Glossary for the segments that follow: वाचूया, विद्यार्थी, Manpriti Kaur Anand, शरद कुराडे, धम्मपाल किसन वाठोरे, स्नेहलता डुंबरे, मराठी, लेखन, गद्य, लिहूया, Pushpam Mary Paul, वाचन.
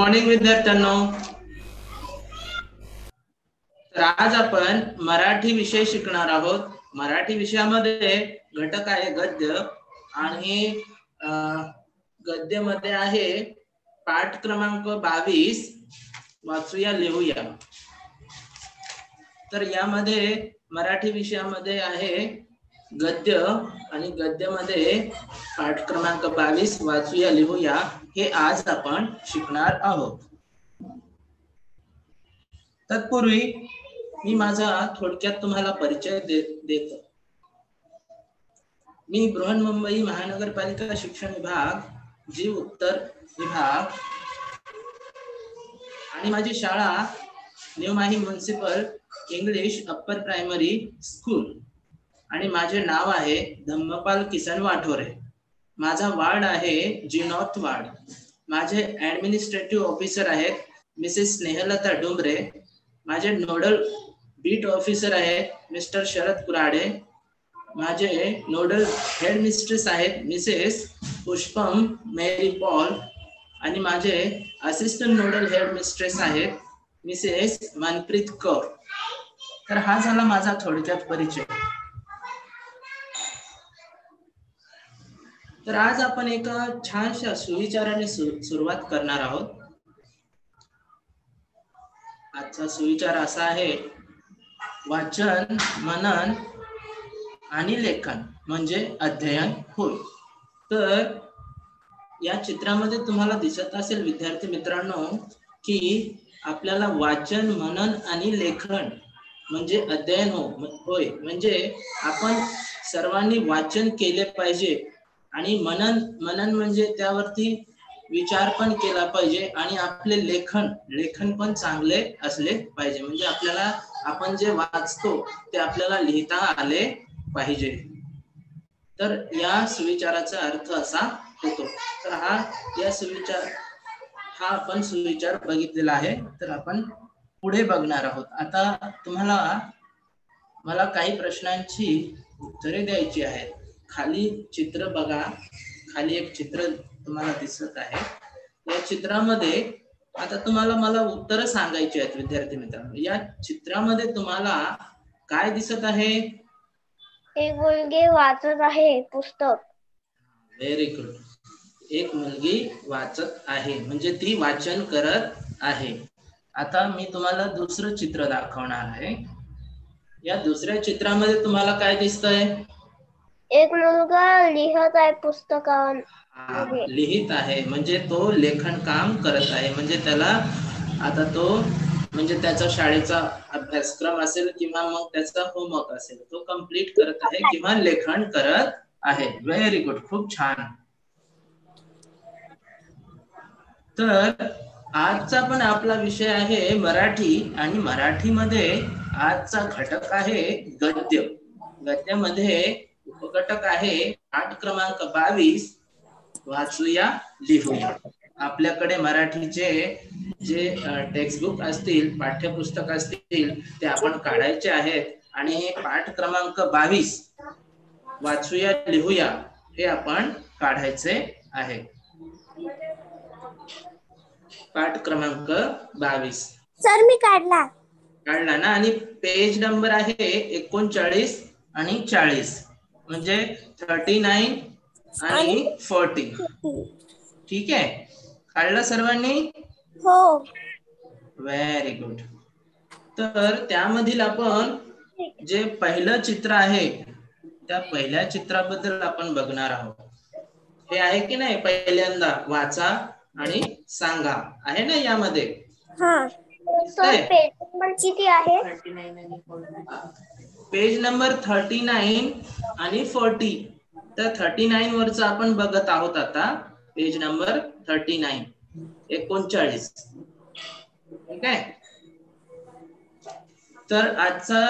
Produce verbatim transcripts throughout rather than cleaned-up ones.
Morning विद्यार्थ्यांनो, तर आज आपण मराठी विषय शिकणार आहोत। मराठी विषयामध्ये घटक आहे गद्य आणि गद्य मध्ये आहे पाठ क्रमांक बावीस वाचूया लिहूया। तर यामध्ये मराठी विषयामध्ये आहे गद्य आणि गद्य मध्ये पाठ क्रमांक बावीस वाचूया लिहूया हे आज आपण शिकणार आहोत। तत्पूर्वी मी माझा थोडक्यात तुम्हाला परिचय दे, देतो। मी बृहन्मुंबई महानगरपालिका शिक्षण विभाग जी उत्तर विभाग आणि माझी शाळा न्यू माही municipal English upper primary school आणि माझे नाव आहे धम्मपाल किसन वाठोरे। माझा वार्ड आहे जी नॉर्थ वार्ड। माझे ऍडमिनिस्ट्रेटिव्ह ऑफिसर आहेत मिसेस स्नेहलता डुंबरे। माझे नोडल बीट ऑफिसर आहेत मिस्टर शरद कुराडे। माझे नोडल हेड मिस्ट्रेस आहेत मिसेस पुष्पम मेरी पॉल आणि माझे असिस्टंट नोडल हेड मिस्ट्रेस आहेत मिसेस मनप्रीत कौर। तर हा झाला माझा थोडक्यात परिचय। तर आज आपण एका छानशा सुविचाराने सुरुवात करणार आहोत। आजचा सुविचार असा आहे, वाचन, मनन आणि लेखन म्हणजे अध्ययन होय। तर या चित्रामध्ये तुम्हाला दिसत असेल विद्यार्थी मित्रांनो की आपल्याला वाचन, मनन आणि लेखन म्हणजे अध्ययन होय। म्हणजे आपण सर्वांनी वाचन केले पाहिजे आणि मनन मनन म्हणजे त्यावरती विचार पण केला पाहिजे आणि आपले लेखन लेखन पण चांगले असले पाहिजे। म्हणजे आपल्याला आपण जे वाचतो ते आपल्याला लिहिता आले पाहिजे। तर या सुविचाराचा अर्थ असा होतो। तर हा या सुविचार हा आपण सुविचार बघितलेला आहे। तर आपण पुढे बघणार आहोत। आता तुम्हाला मला काही प्रश्नांची उत्तरे द्यायची आहेत। खाली चित्र बघा, खाली एक चित्र तुम्हाला दिसत आहे। या चित्रामध्ये आता तुम्हाला मला उत्तर सांगायची आहेत विद्यार्थी मित्रांनो। या चित्रामध्ये तुम्हाला काय दिसत आहे? एक मुलगी वाचत आहे पुस्तक। व्हेरी गुड, एक मुलगी वाचत आहे म्हणजे ती वाचन करत आहे। आता मी तुम्हाला दुसरं चित्र दाखवणार आहे। या दुसऱ्या चित्रामध्ये तुम्हाला काय दिसतंय? एक मुलगा लिहत आहे पुस्तकावर, लिहित आहे म्हणजे तो लेखन काम करत आहे। म्हणजे त्याला आता तो म्हणजे त्याचा शाळेचा अभ्यासक्रम असेल किंवा मग त्याचा होमवर्क असेल तो कंप्लीट करत आहे किंवा लेखन करत आहे। व्हेरी गुड, खूप छान। तर आजचा पण आपला विषय आहे मराठी आणि मराठीमध्ये आजचा घटक आहे गद्य। गद्यामध्ये उपघटक आहे पाठ क्रमांक बावीस वाचूया लिहूया। आपल्याकडे मराठीचे जे टेक्स्टबुक असतील, पाठ्यपुस्तक असतील ते आपण काढायचे आहेत आणि पाठ क्रमांक बावीस वाचूया लिहूया हे आपण काढायचे आहे। पाठ क्रमांक बावीस सर मी काढला काढला ना, आणि पेज नंबर आहे एकोणचाळीस आणि चाळीस म्हणजे थर्टी नाइन आणि फोर्टी। ठीक है, काढला सर्वांनी? हो, व्हेरी गुड। तर त्यामधील आपण जे पहिलं चित्र आहे त्या पहिल्या चित्राबद्दल आपण बघणार आहोत। हे आहे की नाही पहिल्यांदा वाचा आणि सांगा आहे ना यामध्ये? हां सर, पेज नंबर किती आहे? पेज नंबर थर्टी नाइन आणि फोर्टी। तर थर्टी नाइन वरच आपण बघत आहोत आता, पेज नंबर थर्टी नाइन एकोणचाळीस। ठीक आहे, तर आजचा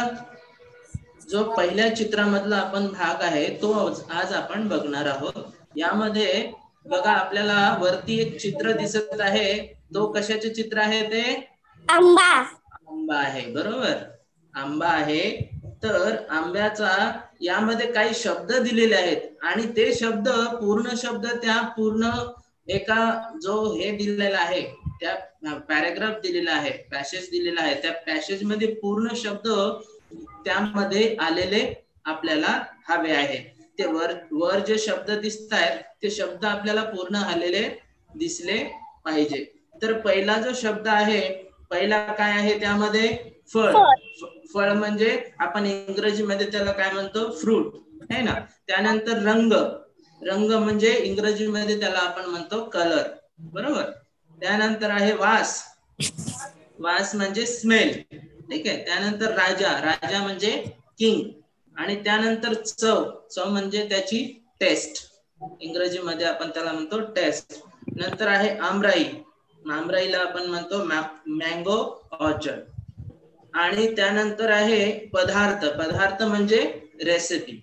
जो पहिल्या चित्रामधला आपण भाग आहे तो आज आपण बघणार आहोत। यामध्ये बघा आपल्याला वरती एक चित्र दिसत आहे, तो कशाचे चित्र आहे ते? आंबा। आंबा आहे, बरोबर, आंबा आहे। तर आंब्याचा यामध्ये काही शब्द दिलेले आहेत आणि ते शब्द पूर्ण शब्द त्या पूर्ण एका जो हे दिलेला आहे पैराग्राफ दिलेला आहे, पॅसेज दिलेला आहे, त्या पॅसेज मध्ये पूर्ण शब्द त्यामध्ये आलेले आपल्याला हवे आहे। ते वर वर जे शब्द दिसतायत ते शब्द आपल्याला पूर्ण आलेले दिसले पाहिजे। तर पहिला जो शब्द आहे, पहिला काय आहे त्यामध्ये फळ। फळ म्हणजे आपण इंग्रजी मध्ये त्याला काय म्हणतो, फ्रूट है ना। त्यानंतर रंग, रंग म्हणजे इंग्रजी मध्ये त्याला आपण म्हणतो कलर, बरोबर। त्यानंतर आहे वास, वास म्हणजे स्मेल, ठीक आहे। त्यानंतर राजा, राजा म्हणजे किंग। आणि त्यानंतर चव, चव म्हणजे त्याची टेस्ट, इंग्रजी मध्ये आपण त्याला म्हणतो टेस्ट। नंतर आहे आमराई, आमराईला आपण म्हणतो मँगो ऑर्चर्ड। आणि त्यानंतर आहे पदार्थ, पदार्थ म्हणजे रेसिपी,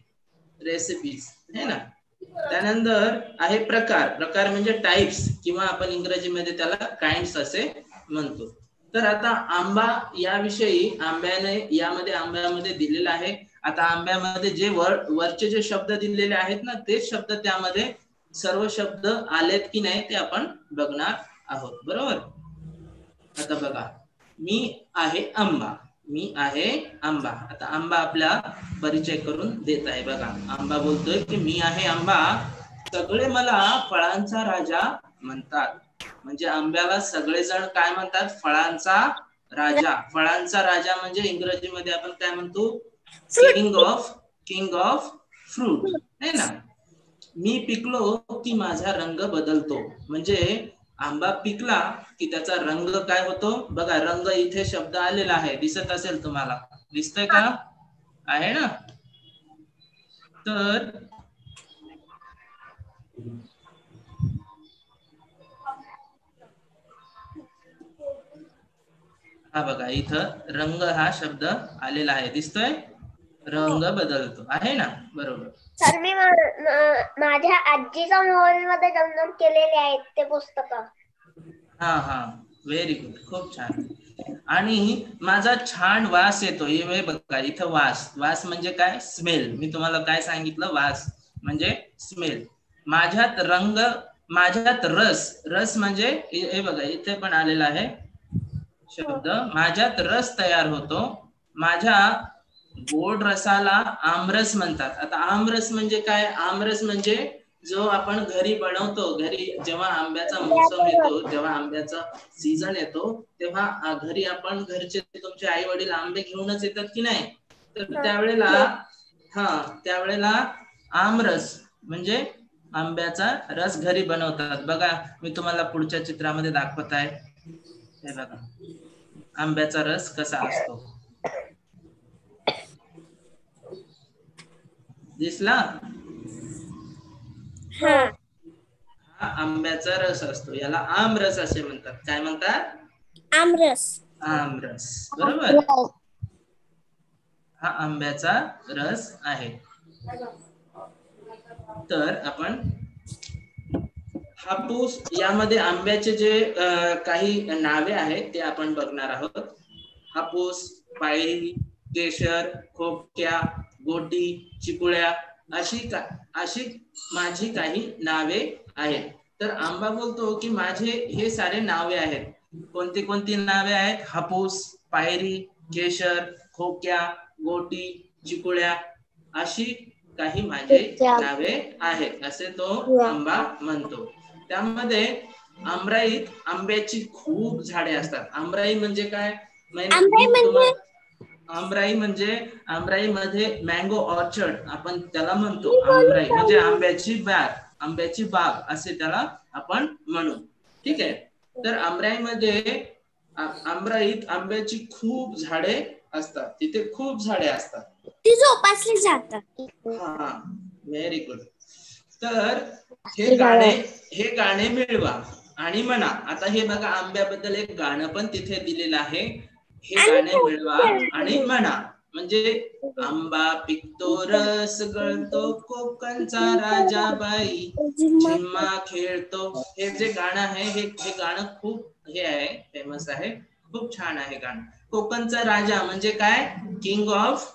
रेसिपीज है ना। त्यानंतर आहे प्रकार, प्रकार म्हणजे टाइप्स किंवा आपण इंग्रजी मध्ये त्याला काइंड्स असे म्हणतो। तर आता आंबा याविषयी, आंब्याने यामध्ये आंब्यामध्ये दिलेला आहे। आता आंब्यामध्ये जे वर वरचे जे शब्द दिलेले आहेत ना, तेच शब्द त्यामध्ये सर्व शब्द आलेत की नाही ते आपण बघणार आहोत, बरोबर। आता बघा, मी आहे आंबा, मी आहे आंबा। आता आंबा आपला परिचय करून देत आहे। बघा, आंबा बोलतोय की मी आहे आंबा, सगळे मला फळांचा राजा म्हणतात। म्हणजे आंब्याला सगळेजण काय म्हणतात, फळांचा राजा। फळांचा राजा म्हणजे इंग्रजीमध्ये आपण काय म्हणतो, king of king of fruit है ना। मी पिकलो की माझा रंग बदलतो, म्हणजे आंबा पिकला की त्याचा रंग काय होतो। बघा, रंग इथे शब्द आलेला आहे, दिसत असेल तुम्हाला, दिसतंय का आहे ना। तर हा बघा, इथं रंग हा शब्द आलेला आहे, दिसतोय, रंग बदलतो आहे ना, बरोबर। सर, मी माझ्या आजीचा मोबाईल मध्ये डाउनलोड केलेले आहेत ते पुस्तक। हा हा, व्हेरी गुड, खूप छान। आणि माझा छान वास येतो, हे बघा इथं वास, वास म्हणजे काय, स्मेल। मी तुम्हाला काय सांगितलं, वास म्हणजे स्मेल। माझ्यात रंग, माझ्यात रस, रस म्हणजे हे बघा इथे पण आलेला आहे शब्द, माझ्यात रस तयार होतो। माझ्या गोड रसाला आमरस म्हणतात। आता आमरस म्हणजे काय, आमरस म्हणजे जो आपण घरी बनवतो। घरी जेव्हा आंब्याचा मौसम येतो, जेव्हा आंब्याचा सीजन येतो, तेव्हा घरी आपण, घरचे तुमचे आई वडील आंबे घेऊनच येतात की नाही, तर त्यावेळेला हा त्यावेळेला आमरस म्हणजे आंब्याचा रस घरी बनवतात। बघा, मी तुम्हाला पुढच्या चित्रामध्ये दाखवत आहे, हे बघा आंब्याचा रस कसा असतो, दिसला। हा, हा आंब्याचा रस असतो, याला आमरस असे म्हणतात। काय म्हणतात, आमरस, आमरस, बरोबर। हा आंब्याचा रस आहे। तर आपण हापूस, यामध्ये आंब्याचे जे काही नावे आहेत ते आपण बघणार आहोत। हापूस, पायरी, केशर, खोक्या, गोटी, चिपुळ्या अशी का अशी माझी काही नावे आहेत। तर आंबा बोलतो की माझे हे सारे नावे आहेत। कोणती कोणती नावे आहेत, हापूस, पायरी, केशर, खोक्या, गोटी, चिपुळ्या अशी काही माझे नावे आहेत, असे तो आंबा म्हणतो। त्यामध्ये आमराईत आंब्याची खूप झाडे असतात। आमराई म्हणजे काय, आमराई म्हणजे आमराई मध्ये मँगो ऑर्चर्ड आपण त्याला म्हणतो। आमराई म्हणजे आंब्याची बाग, आंब्याची बाग असे त्याला आपण म्हणू, ठीक आहे। तर आमराईमध्ये आमराईत आंब्याची खूप झाडे असतात, तिथे खूप झाडे असतात, ती जोपासली जातात। हा, व्हेरी गुड। तर हे गाणे हे गाणे मिळवा आणि म्हणा। आता हे बघा, आंब्याबद्दल एक गाणं पण तिथे दिलेलं आहे, हे गाणे मिळवा आणि म्हणा। म्हणजे आंबा पिकतो, रस गळतो, कोकणचा राजा बाई झिम्मा खेळतो, हे जे गाणं आहे हे हे गाणं खूप हे आहे, फेमस आहे, खूप छान आहे गाणं। कोकणचा राजा म्हणजे काय, किंग ऑफ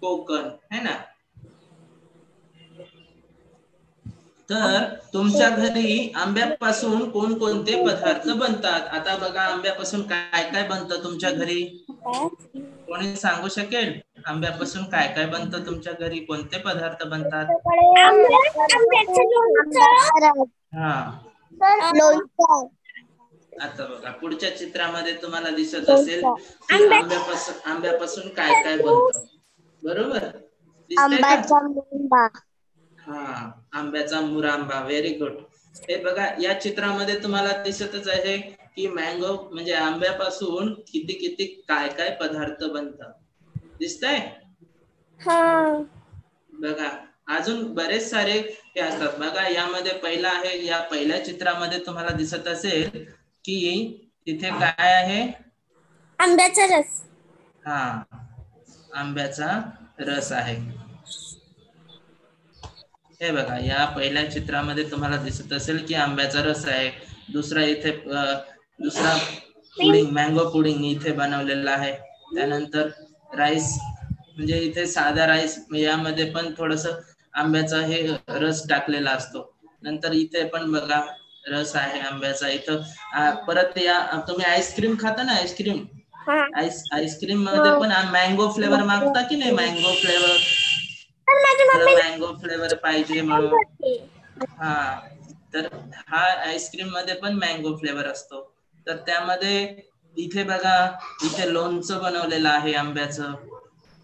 कोकण है ना। तर तुमच्या घरी आंब्यापासून कोणकोणते पदार्थ बनतात? आता बघा आंब्यापासून काय काय बनतं तुमच्या घरी? कोणी सांगू शकेल आंब्यापासून काय काय बनतं तुमच्या घरी? कोणते पदार्थ बनतात? हा आता बघा पुढच्या चित्रामध्ये तुम्हाला दिसत असेल आंब्यापासून आंब्यापासून काय काय बनतं, बरोबर? आंब्याचा मुरंबा, हा आंब्याचा मुरांबा, व्हेरी गुड. हे बघा या चित्रामध्ये तुम्हाला दिसतच आहे की मँगो म्हणजे आंब्यापासून किती किती काय काय पदार्थ बनतात, दिसतंय? हा बघा अजून बरेच सारे हे असतात. बघा यामध्ये पहिला आहे, या पहिल्या चित्रामध्ये तुम्हाला दिसत असेल की तिथे काय आहे? आंब्याचा रस. हा आंब्याचा रस आहे. हे बघा या पहिल्या चित्रामध्ये तुम्हाला दिसत असेल की आंब्याचा रस आहे. दुसरा इथे दुसरा पुडिंग मँगो पुडिंग इथे बनवलेला आहे. त्यानंतर राईस म्हणजे इथे साधा राईस, यामध्ये पण थोडस आंब्याचा हे रस टाकलेला असतो. नंतर इथे पण बघा रस आहे आंब्याचा. इथं परत या तुम्ही आईस्क्रीम खाता ना, आईस्क्रीम आईस आईस्क्रीम मध्ये पण मँगो फ्लेवर मागता की नाही? मँगो फ्लेवर मँगो फ्लेवर पाहिजे म्हणून हा, तर हा आईस्क्रीम मध्ये पण मँगो फ्लेवर असतो. तर त्यामध्ये इथे बघा इथे लोणचं बनवलेलं आहे आंब्याचं.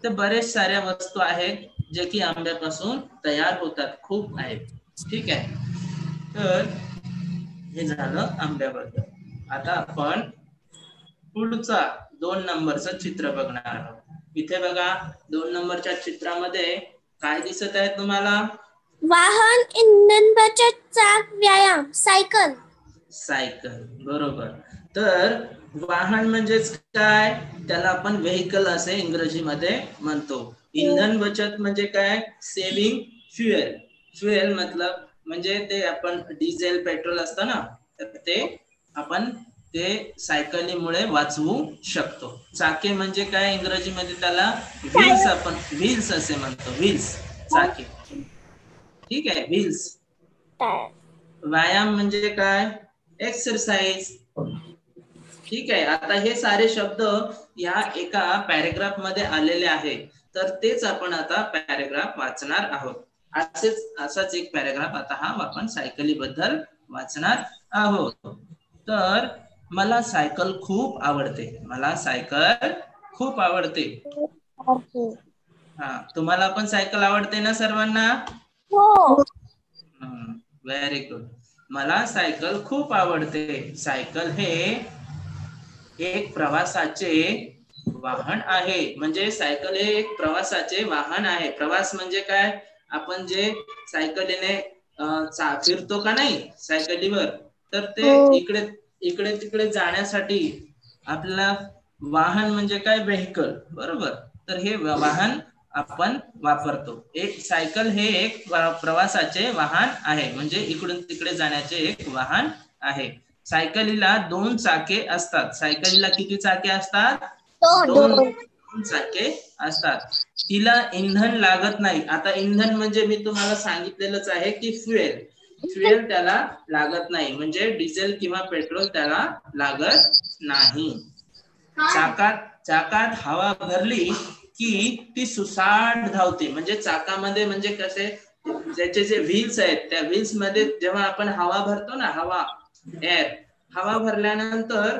तर बरेच साऱ्या वस्तू आहेत जे की आंब्यापासून तयार होतात, खूप आहेत. ठीक आहे, तर हे झालं आंब्याबद्दल. आता आपण पुढचा दोन नंबरचं चित्र बघणार आहोत. इथे बघा दोन नंबरच्या चित्रामध्ये काय दिसत आहे तुम्हाला? वाहन, इंधन बचत, चाक, व्यायाम, सायकल. सायकल, बरोबर. तर वाहन म्हणजेच काय? त्याला आपण व्हेकल असे इंग्रजीमध्ये म्हणतो. इंधन बचत म्हणजे काय? Saving fuel. फ्युएल मतलब म्हणजे ते आपण डिझेल पेट्रोल असतं ना, तर ते आपण ते सायकलीमुळे वाचवू शकतो. चाके म्हणजे काय? इंग्रजीमध्ये त्याला व्हील्स आपण व्हील्स असे म्हणतो, व्हील्स, चाके. ठीक आहे, व्हील्स. व्यायाम म्हणजे काय? एक्सरसाइज. ठीक आहे, आता हे सारे शब्द या एका पॅरेग्राफ मध्ये आलेले आहे, तर तेच आपण आता पॅरेग्राफ वाचणार आहोत. असेच असाच एक पॅरेग्राफ आता हा आपण सायकलीबद्दल वाचणार आहोत. तर मला सायकल खूप आवडते. मला सायकल खूप आवडते. हा तुम्हाला पण सायकल आवडते ना सर्वांना? हो, व्हेरी गुड. मला सायकल खूप आवडते. सायकल हे एक प्रवासाचे वाहन आहे. म्हणजे सायकल हे एक प्रवासाचे वाहन आहे. प्रवास म्हणजे काय? आपण जे सायकलीने फिरतो का नाही सायकलीवर, तर ते इकडे इकडे तिकडे जाण्यासाठी आपल्याला वाहन म्हणजे काय? व्हेकल, बरोबर. तर हे वाहन आपण वापरतो. एक सायकल हे एक प्रवासाचे वाहन आहे, म्हणजे इकडून तिकडे जाण्याचे एक वाहन आहे. सायकलीला दोन चाके असतात. सायकलीला किती चाके असतात? दोन, दोन चाके असतात. तिला इंधन लागत नाही. आता इंधन म्हणजे मी तुम्हाला सांगितलेलंच आहे की फ्युएल. फ्युएल त्याला लागत नाही, म्हणजे डिझेल किंवा पेट्रोल त्याला लागत नाही. चाकात चाकात हवा भरली की ती सुसाट धावते. म्हणजे चाकामध्ये म्हणजे कसे ज्याचे जे व्हील्स आहेत त्या व्हील्स मध्ये जेव्हा आपण हवा भरतो ना, हवा एअर, हवा भरल्यानंतर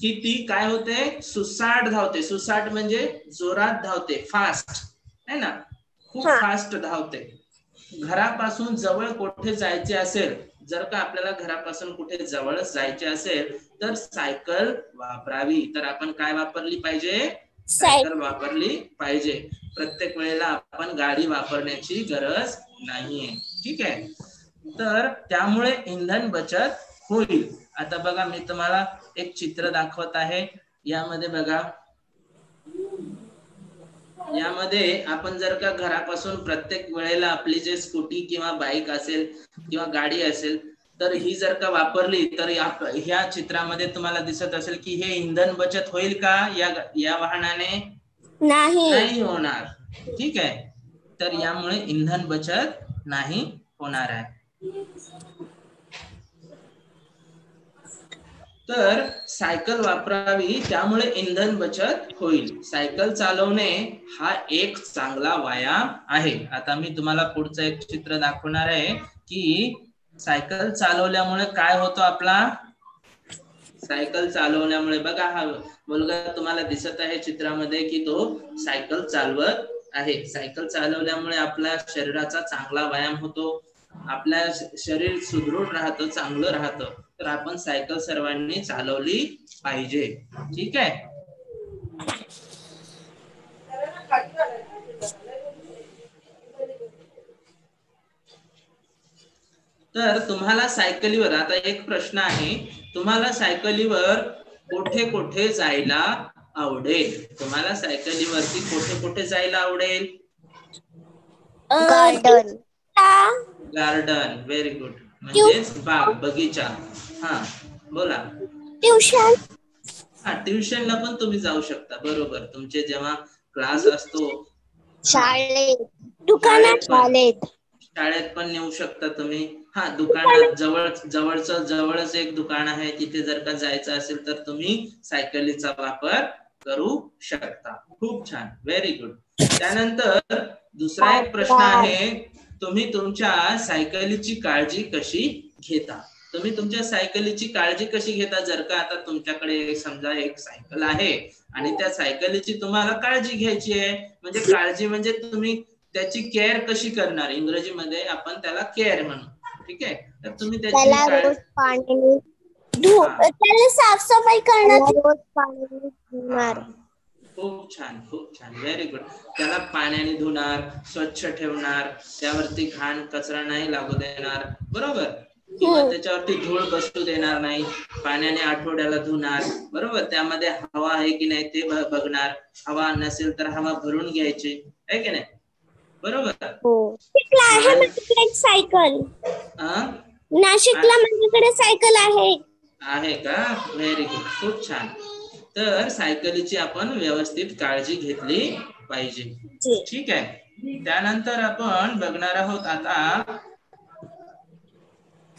की ती काय होते? सुसाट धावते. सुसाट म्हणजे जोरात धावते, फास्ट है ना, खूप फास्ट धावते. घरापासून जवळ कुठे जायचे असेल, जर का आपल्याला घरापासून कुठे जवळ जायचे असेल तर सायकल वापरावी. तर आपण काय वापरली पाहिजे? सायकल वापरली पाहिजे. प्रत्येक वेळेला आपण गाडी वापरण्याची गरज नाहीये. ठीक आहे, तर त्यामुळे इंधन बचत होईल. आता बघा मी तुम्हाला एक चित्र दाखवत आहे. यामध्ये बघा यामध्ये आपण जर का घरापासून प्रत्येक वेळेला आपली जे स्कूटी किंवा बाईक असेल किंवा गाडी असेल तर ही जर का वापरली तर ह्या चित्रामध्ये तुम्हाला दिसत असेल की हे इंधन बचत होईल का? या या वाहनाने नाही होणार. ठीक आहे, तर यामुळे इंधन बचत नाही होणार आहे. तर सायकल वापरावी, त्यामुळे इंधन बचत होईल। सायकल चालवणे हा एक चांगला व्यायाम आहे। आता मी तुम्हाला पुढचं एक चित्र दाखवणार आहे की सायकल चालवल्यामुळे काय होतो आपला। सायकल चालवण्यामुळे बघा हा मुलगा तुम्हाला दिसत आहे चित्रामध्ये की तो सायकल चालवत आहे। सायकल चालवल्यामुळे आपल्या शरीराचा चांगला व्यायाम होतो, आपल्या शरीर सुदृढ राहतं, चांगलं राहतं। तर आपण सायकल सर्वांनी चालवली पाहिजे, ठीक आहे। तर तुम्हाला सायकलीवर आता एक प्रश्न आहे, तुम्हाला सायकलीवर कोठे कोठे जायला आवडेल? तुम्हाला सायकलीवरती कोठे कोठे जायला आवडेल? गार्डन, गार्डन, व्हेरी गुड, म्हणजे बाग, बगीचा। हाँ बोला। ट्यूशन, हाँ ट्यूशनला पण तुम्ही जाऊ शकता, बरोबर। तुमचे जेव्हा क्लास असतो, शाळेत, दुकानात, कॉलेज, शाळेत पण नेऊ शकता तुम्ही। हाँ दुकानात, जवळ जवळचं जवळच एक दुकान आहे, तिथे जर का जायचं असेल तर तुम्ही सायकलीचा वापर करू शकता। खूप छान, व्हेरी गुड। त्यानंतर दुसरा एक प्रश्न आहे, तुम्ही तुमच्या सायकलीची काळजी कशी घेता? तुम्ही तुमच्या सायकलीची काळजी कशी घेता? जर का आता तुमच्याकडे समजा एक सायकल आहे आणि त्या सायकलीची तुम्हाला काळजी घ्यायची आहे, म्हणजे काळजी म्हणजे तुम्ही त्याची केअर कशी करणार, इंग्रजीमध्ये आपण त्याला केअर म्हणू, ठीक आहे। तर तुम्ही त्याची पाणी, त्याला साफसफाई करणार। खूप छान, खूप छान, व्हेरी गुड। त्याला पाण्याने धुणार, स्वच्छ ठेवणार, त्यावरती घाण कचरा नाही लागू देणार, बरोबर। त्याच्यावरती धूळ बसू देणार नाही, पाण्याने आठवड्याला धुणार, बरोबर। त्यामध्ये हवा आहे की नाही ते बघणार, हवा नसेल तर हवा भरून घ्यायची आहे की नाही, बरोबर। नाशिकला आहे माझ्याकडे सायकल, नाशिकला माझ्याकडे सायकल आहे, आहे का, व्हेरी गुड, खूप छान। तर सायकलीची आपण व्यवस्थित काळजी घेतली पाहिजे, ठीक आहे। त्यानंतर आपण बघणार आहोत आता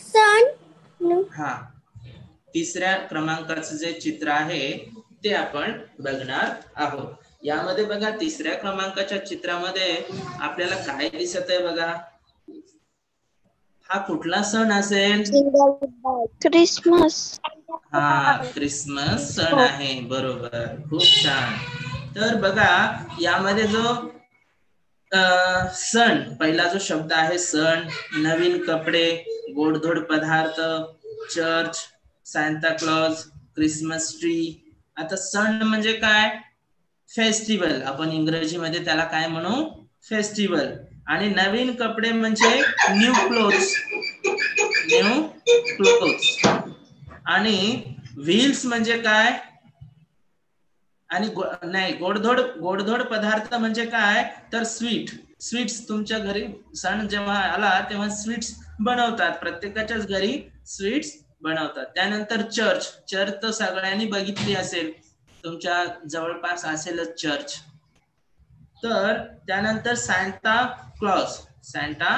सण, हा तिसऱ्या क्रमांकाचं जे चित्र आहे ते आपण बघणार आहोत। यामध्ये बघा तिसऱ्या क्रमांकाच्या चित्रामध्ये आपल्याला काय दिसत आहे बघा, हा कुठला सण असेल? क्रिसमस, हा क्रिसमस सण आहे, बरोबर, खूप छान। तर बघा यामध्ये जो सण पहिला जो शब्द आहे सण, नवीन कपडे, गोडधोड पदार्थ, church, Santa Claus, Christmas tree. आता सण म्हणजे काय? फेस्टिवल, आपण इंग्रजीमध्ये त्याला काय म्हणू? फेस्टिवल। आणि नवीन कपडे म्हणजे न्यू क्लोथ्स, न्यू क्लोथ्स। आणि व्हील्स म्हणजे काय? आणि गो, नाही गोडधोड गोडधोड पदार्थ म्हणजे काय? तर स्वीट, स्वीट्स। तुमच्या घरी सण जेव्हा आला तेव्हा स्वीट्स बनवतात, प्रत्येकाच्याच घरी स्वीट्स बनवतात। त्यानंतर चर्च, चर्च तर सगळ्यांनी बघितली असेल, तुमच्या जवळपास असेलच चर्च। तर त्यानंतर सांता क्लॉज, सांता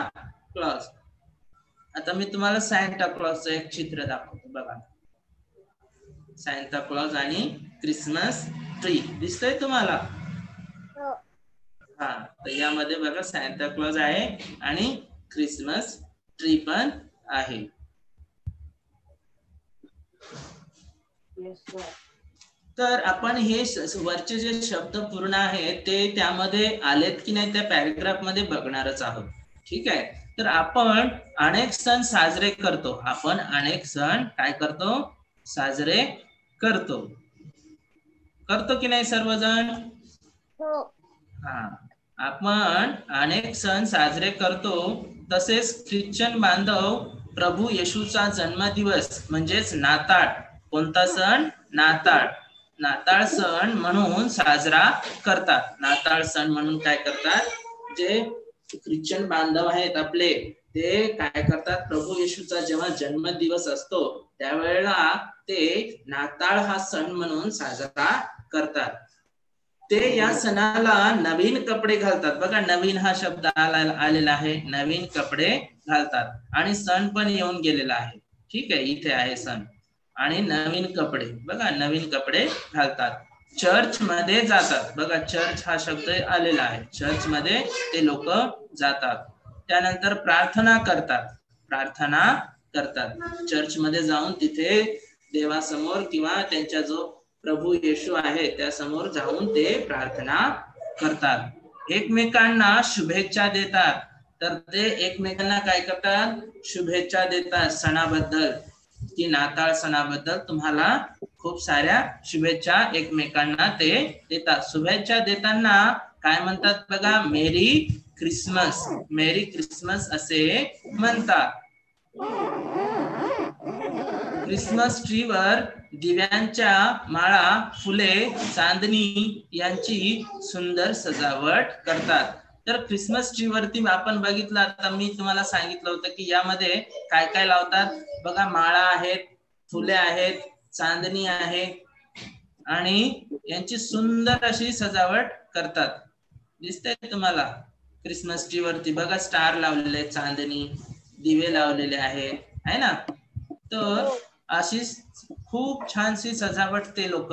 क्लॉज। आता मी तुम्हाला सांता क्लॉजचं एक चित्र दाखवतो बघा, सांता क्लॉज आणि क्रिसमस ट्री दिसतंय तुम्हाला। हा तर यामध्ये बघा सांता क्लॉज आहे आणि क्रिसमस ट्री पण आहे। तर आपण हे वरचे जे शब्द पूर्ण आहेत ते त्यामध्ये आलेत की नाही त्या पॅरेग्राफ मध्ये बघणारच आहोत, ठीक आहे। तर आपण अनेक सण साजरे करतो, आपण अनेक सण काय करतो? साजरे करतो, करतो की नाही सर्वजण? हा आपण अनेक सण साजरे करतो। तसेच ख्रिश्चन बांधव प्रभू येशूचा जन्मदिवस म्हणजेच नाताळ, कोणता सण? नाताळ, नाताळ सण म्हणून साजरा करतात। नाताळ सण म्हणून काय करतात? जे ख्रिश्चन बांधव आहेत आपले ते काय करतात, प्रभू येशूचा जेव्हा जन्मदिवस असतो त्यावेळेला ते नाताळ हा सण म्हणून साजरा करतात। ते या सणाला नवीन कपडे घालतात। बघा नवीन हा शब्द आलेला आहे, नवीन कपडे घालतात आणि सण पण येऊन गेलेला आहे। ठीक आहे, इथे आहे सण आणि नवीन कपडे। बघा नवीन कपडे घालतात, चर्च मध्ये जातात। बघा चर्च हा शब्द आलेला आहे, चर्च मध्ये ते लोक जातात। त्यानंतर प्रार्थना करतात, प्रार्थना करतात चर्च मध्ये जाऊन तिथे देवासमोर किंवा त्यांचा जो प्रभू येशू आहे त्यासमोर जाऊन ते प्रार्थना करतात। एकमेकांना शुभेच्छा देतात, तर ते एकमेकांना काय करतात, शुभेच्छा देतात सणाबद्दल की नाताळ सणाबद्दल तुम्हाला खूप साऱ्या शुभेच्छा एकमेकांना ते देतात। शुभेच्छा देताना काय म्हणतात बघा, मेरी क्रिसमस, मेरी क्रिसमस असे म्हणतात। क्रिसमस ट्रीवर दिव्यांच्या माळा, फुले, चांदणी यांची सुंदर सजावट करतात। तर क्रिसमस ट्री वरती आपण बघितलं, आता मी तुम्हाला सांगितलं होतं की यामध्ये काय काय लावतात। बघा माळा आहेत, फुले आहेत, चांदणी आहे आणि यांची सुंदर अशी सजावट करतात। दिसतंय तुम्हाला क्रिसमस ट्री वरती बघा स्टार लावलेले, चांदणी, दिवे लावलेले आहेत, आहे ना। तर अशी खूप छानशी सजावट ते लोक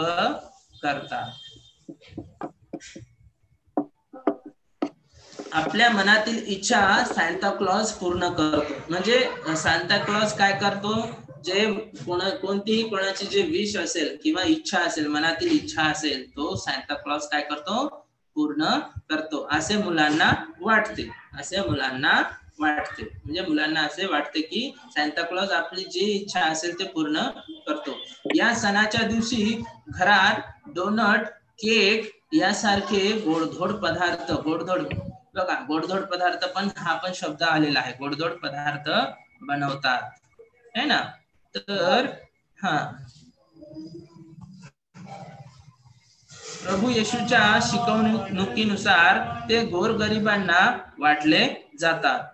करतात। आपल्या मनातील इच्छा सांता क्लॉज पूर्ण करतो, म्हणजे सांता क्लॉज काय करतो, जे कोणतीही कोणाची जे विश असेल किंवा इच्छा असेल, मनातील इच्छा असेल, तो सांता क्लॉज काय करतो, पूर्ण करतो असे मुलांना वाटते, असे मुलांना वाटते। म्हणजे मुलांना असे वाटते की सांता क्लॉज आपली जी इच्छा असेल ते पूर्ण करतो। या सणाच्या दिवशी घरात डोनट, केक यासारखे गोडधोड पदार्थ, गोडधोड बघा गोडधोड पदार्थ पण हा पण शब्द आलेला आहे, गोडधोड पदार्थ बनवतात है ना। तर हा प्रभू येशूच्या शिकवणुकीनुसार ते गोरगरिबांना वाटले जातात।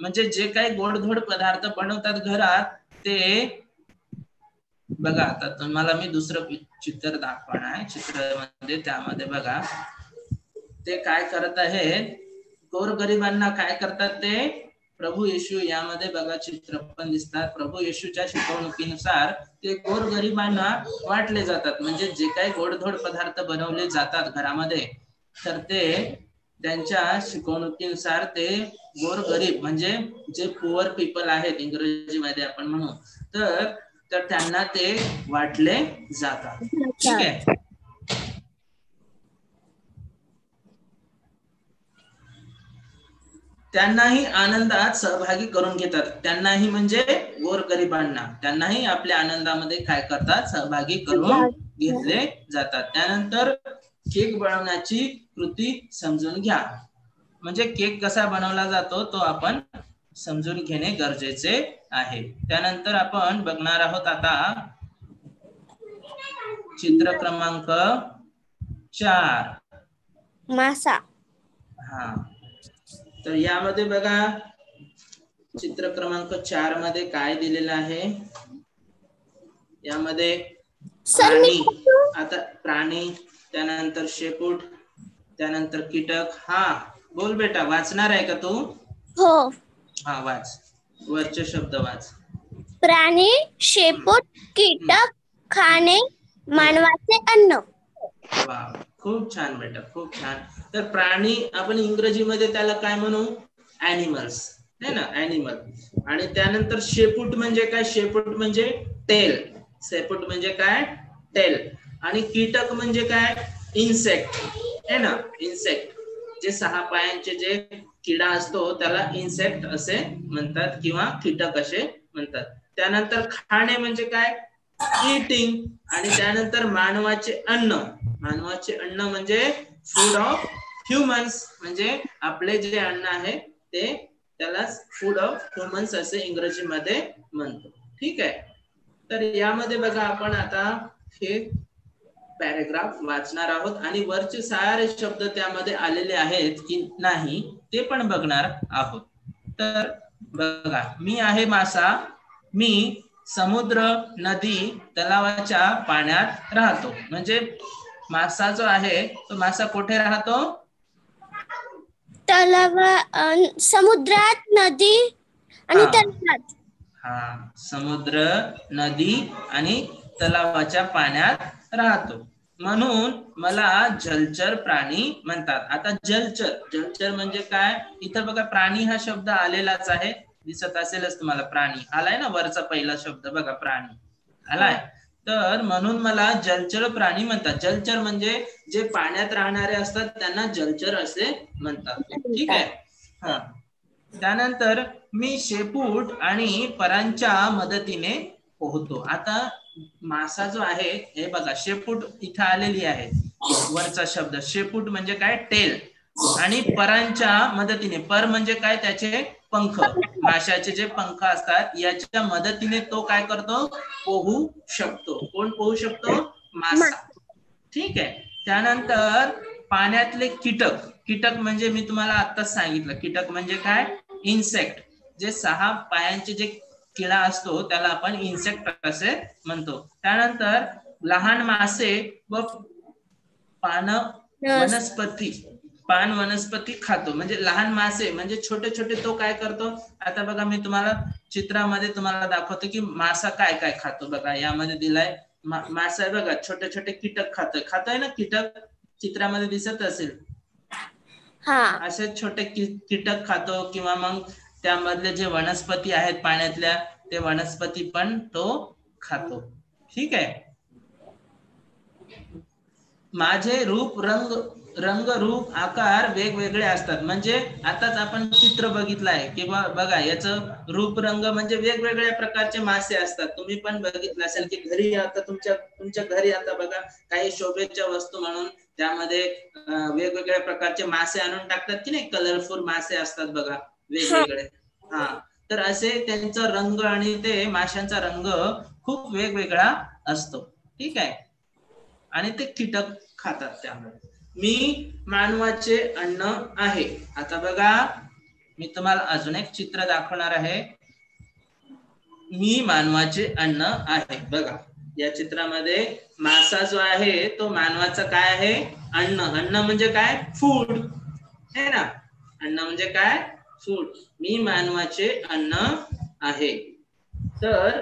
म्हणजे जे काही गोडधोड पदार्थ बनवतात घरात ते बघा, आता तुम्हाला मी दुसरं चित्र दाखवणार आहे। चित्रामध्ये त्यामध्ये बघा ते काय करत आहेत, गोरगरिबांना काय करतात ते प्रभू येशू, यामध्ये बघा चित्र पण दिसतात। प्रभू येशूच्या शिकवणुकीनुसार ते गोरगरिबांना वाटले जातात, म्हणजे जे काही गोडधोड पदार्थ बनवले जातात घरामध्ये तर ते त्यांच्या शिकवणुकीनुसार ते गोरगरीब म्हणजे जे पुअर पीपल आहेत इंग्रजीमध्ये आपण म्हणू, तर तर त्यांना ते वाटले जातात। ठीक आहे, त्यांनाही आनंदात सहभागी करून घेतात, त्यांनाही म्हणजे गोरगरिबांना, त्यांनाही आपल्या आनंदामध्ये काय करतात, सहभागी करून घेतले जातात। त्यानंतर केक बनवण्याची कृती समजून घ्या, म्हणजे केक कसा बनवला जातो तो आपण समजून घेणे गरजेचे आहे। त्यानंतर आपण बघणार आहोत आता चित्र क्रमांक चार, मासा। हा, तर यामध्ये बघा चित्र क्रमांक चार मध्ये काय दिलेलं आहे, यामध्ये प्राणी, आता प्राणी, त्यानंतर शेपूट, त्यानंतर कीटक। हा बोल बेटा, वाचणार आहे का तू? हो। हा वाच, वरचे शब्द वाच। प्राणी, शेपूट, कीटक, खाणे, मानवाचे अन्न। वा, खूप छान बेटा, खूप छान। तर प्राणी आपण इंग्रजीमध्ये त्याला काय म्हणू, ॲनिमल्स है ना, ॲनिमल। आणि त्यानंतर शेपूट म्हणजे काय, शेपूट म्हणजे टेल, शेपूट म्हणजे काय, टेल। आणि कीटक म्हणजे काय, इन्सेक्ट है ना, इन्सेक्ट। जे सहा पायांचे जे किडा असतो त्याला इन्सेक्ट असे म्हणतात किंवा कीटक असे म्हणतात। त्यानंतर खाणे म्हणजे काय, ईटिंग। आणि त्यानंतर मानवाचे अन्न, मानवाचे अन्न म्हणजे फूड ऑफ ह्युमन्स, म्हणजे आपले जे अन्न आहे ते त्याला फूड ऑफ ह्युमन्स असे इंग्रजीमध्ये म्हणतो। ठीक आहे, तर यामध्ये बघा आपण आता हे पॅरेग्राफ वाचणार आहोत आणि वरचे सारे शब्द त्यामध्ये आलेले आहेत की नाही ते पण बघणार आहोत। तर बघा, मी आहे मासा, मी समुद्र, नदी, तलावाच्या पाण्यात राहतो। म्हणजे मासा जो आहे तो मासा कुठे राहतो? तलावात, समुद्रात, नदी आणि तलावात। हाँ, समुद्र, नदी आणि तलावाच्या पाण्यात राहतो, म्हणून मला जलचर प्राणी म्हणतात। आता जलचर, जलचर म्हणजे काय? इतर बघा प्राणी हा शब्द आलेलाच आहे, दिसत असेलच तुम्हाला। प्राणी आलाय ना, वरचा पहिला शब्द बघा प्राणी आलाय। तर म्हणून मला जलचर प्राणी म्हणतात। जलचर म्हणजे जे पाण्यात राहणारे असतात त्यांना जलचर असे म्हणतात, ठीक आहे। हा, त्यानंतर मी शेपूट आणि परांच्या मदतीने पोहतो। आता मासा जो आहे हे बघा शेपूट इथे आलेली आहे, वरचा शब्द शेपूट म्हणजे काय? टेल। आणि परांच्या मदतीने, पर म्हणजे काय? त्याचे पंख, माशाचे जे पंख असतात याच्या मदतीने तो काय करतो? पोहू शकतो। कोण पोहू शकतो? मासा, ठीक आहे। त्यानंतर पाण्यातले कीटक, कीटक म्हणजे मी तुम्हाला आताच सांगितलं, कीटक म्हणजे काय? इन्सेक्ट। जे सहा पायांचे जे किडा असतो त्याला आपण इन्सेक्ट असे म्हणतो। त्यानंतर लहान मासे व पान वनस्पती, पान वनस्पती खातो। म्हणजे लहान मासे म्हणजे छोटे छोटे तो काय करतो? आता बघा मी तुम्हाला चित्रामध्ये तुम्हाला दाखवतो की मासा काय काय खातो। बघा यामध्ये दिलाय मा, मासा बघा छोटे छोटे कीटक खातोय, खातोय ना कीटक, चित्रामध्ये दिसत असेल। हा, असे छोटे कीटक खातो किंवा मग त्यामधले जे वनस्पती आहेत पाण्यातल्या ते वनस्पती पण तो खातो, ठीक आहे। माझे रूप रंग रंग रूप आकार वेगवेगळे असतात। म्हणजे आताच आपण चित्र बघितलं आहे की बघा याचं रूप रंग म्हणजे वेगवेगळ्या प्रकारचे मासे असतात। तुम्ही पण बघितलं असेल की घरी आता तुमच्या तुमच्या घरी आता बघा काही शोभेच्या वस्तू म्हणून त्यामध्ये वेगवेगळ्या प्रकारचे मासे आणून टाकतात की नाही, कलरफुल मासे असतात बघा वेगवेगळे। हा, तर असे त्यांचा रंग आणि ते माशांचा रंग खूप वेगवेगळा असतो, ठीक आहे। आणि ते कीटक खातात त्यामुळे। मी मानवाचे अन्न आहे। आता बघा मी तुम्हाला अजून एक चित्र दाखवणार आहे। मी मानवाचे अन्न आहे। बघा या चित्रामध्ये मासा जो आहे तो मानवाचा काय आहे? अन्न। अन्न म्हणजे काय? फूड है ना, अन्न म्हणजे काय? फूड। मी मानवाचे अन्न आहे। तर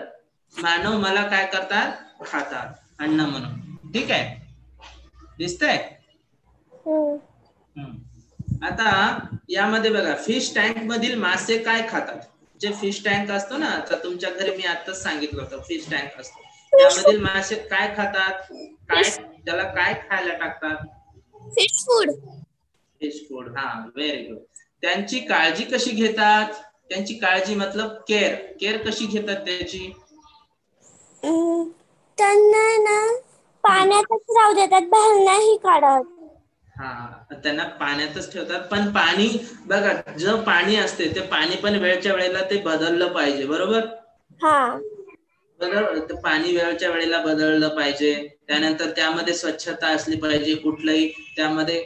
मानव मला काय करतात? खातात, अन्न म्हणून, ठीक आहे। दिसतंय? आता यामध्ये बघा फिश टँक मधील मासे काय खातात? जे फिश टँक असतो ना, आता तुमच्या घरी मी आताच सांगितलं होतं फिश टँक असतो, त्यामधील मासे काय खातात? काय त्याला काय खायला टाकतात? Fish food, fish food. हा, व्हेरी गुड। त्यांची काळजी कशी घेतात? त्यांची काळजी मतलब केअर, केअर कशी घेतात त्याची? त्यांना ना पाण्यातच राहू देतात, बाहेर नाही काढत। हा, त्यांना पाण्यातच ठेवतात। पण पाणी बघा जे पाणी असते ते पाणी पण वेळच्या वेळेला ते बदललं पाहिजे, बरोबर? हा, बरोबर, पाणी वेळच्या वेळेला बदललं पाहिजे। त्यानंतर त्यामध्ये स्वच्छता असली पाहिजे, कुठलाही त्यामध्ये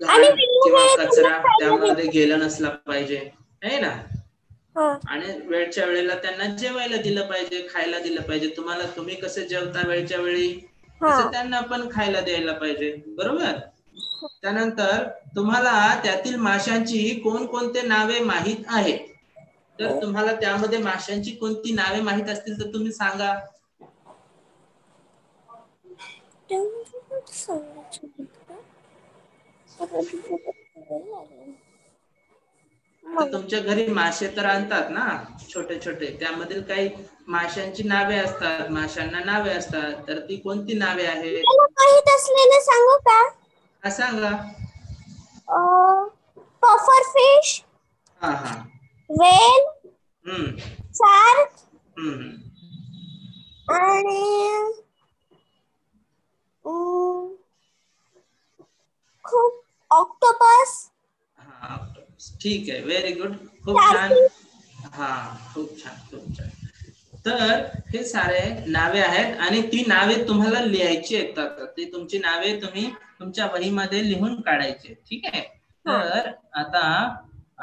किंवा कचरा त्यामध्ये गेला नसला पाहिजे, है ना। आणि वेळच्या वेळेला त्यांना जेवायला दिलं पाहिजे, खायला दिलं पाहिजे। तुम्हाला तुम्ही कसे जेवता वेळच्या वेळी तसं त्यांना पण खायला द्यायला पाहिजे, बरोबर। त्यानंतर तुम्हाला त्यातील माशांची कोणकोणते नावे माहित आहेत? तर तुम्हाला त्यामध्ये माशांची कोणती नावे माहित असतील तर तुम्ही सांगा। तुमच्या घरी मासे तर आणतात ना छोटे छोटे, त्यामधील काही माशांची नावे असतात, माशांना नावे असतात, तर ती कोणती नावे आहेत? माहित असलेले सांगू का? सांगा। पफर फिश, हा हा, व्हेल, हम्म, शार्क, हम्म, आणि खूप ऑक्टोपस। हा, ठीक आहे, व्हेरी गुड, खूप छान। हा, खूप छान, खूप छान। तर हे सारे नावे आहेत आणि ती नावे तुम्हाला लिहायची येतात, ती तुमची नावे तुम्ही तुमच्या वहीमध्ये लिहून काढायचे, ठीक आहे। तर आता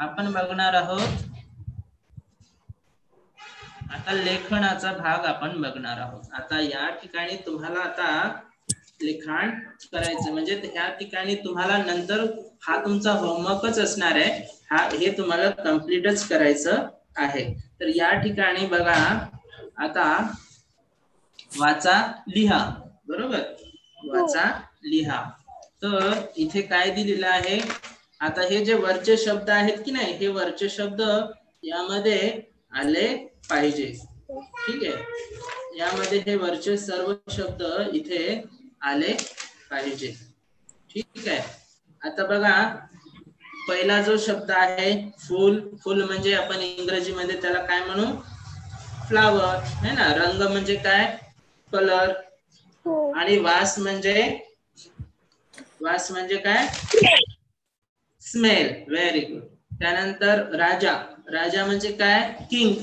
आपण बघणार आहोत, आता लेखनाचा भाग आपण बघणार आहोत। आता या ठिकाणी तुम्हाला आता लिखाण करायचं म्हणजे या ठिकाणी तुम्हाला नंतर हा तुमचा होमवर्कच असणार आहे, हा हे तुम्हाला कंप्लीटच करायचं आहे। तर या ठिकाणी बघा आता वाचा लिहा, बरोबर, वाचा लिहा। तर इथे काय दिलेलं आहे, आता हे जे वरचे शब्द आहेत की नाही, हे वरचे शब्द यामध्ये आले पाहिजे, ठीक आहे, यामध्ये हे वरचे सर्व शब्द इथे आले पाहिजे, ठीक आहे। आता बघा पहिला जो शब्द आहे फूल, फूल म्हणजे आपण इंग्रजी मध्ये त्याला काय म्हणू, फ्लावर है ना, रंग म्हणजे काय कलर, आणि वास म्हणजे वास म्हणजे काय स्मेल, व्हेरी गुड। त्यानंतर राजा, राजा म्हणजे काय किंग,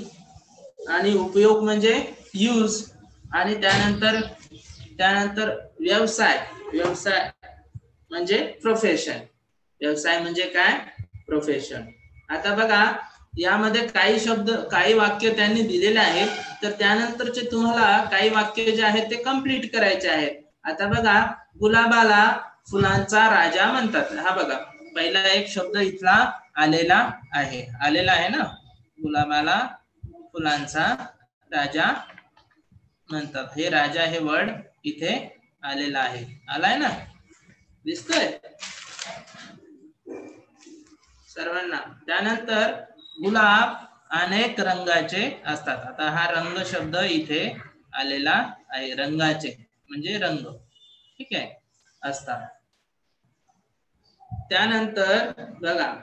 आणि उपयोग म्हणजे यूज, आणि त्यानंतर त्यानंतर व्यवसाय, व्यवसाय म्हणजे प्रोफेशन, व्यवसाय म्हणजे काय प्रोफेशन। आता बघा यामध्ये काही शब्द काही वाक्य त्यांनी दिलेले आहेत, तर त्यानंतरचे तुम्हाला काही वाक्य जे आहेत ते कंप्लीट करायचे आहेत। आता बघा गुलाबाला फुलांचा राजा म्हणतात, हा बघा पहिला एक शब्द इथला आलेला आहे, आलेला आहे ना, गुलाबाला फुलांचा राजा म्हणतात, हे राजा हे वर्ड इथे आलेला आहे, आलाय ना, दिसतोय सर्वांना। त्यानंतर गुलाब अनेक रंगाचे असतात, आता हा रंग शब्द इथे आलेला आहे, रंगाचे म्हणजे रंग, ठीक आहे, असतात। त्यानंतर बघा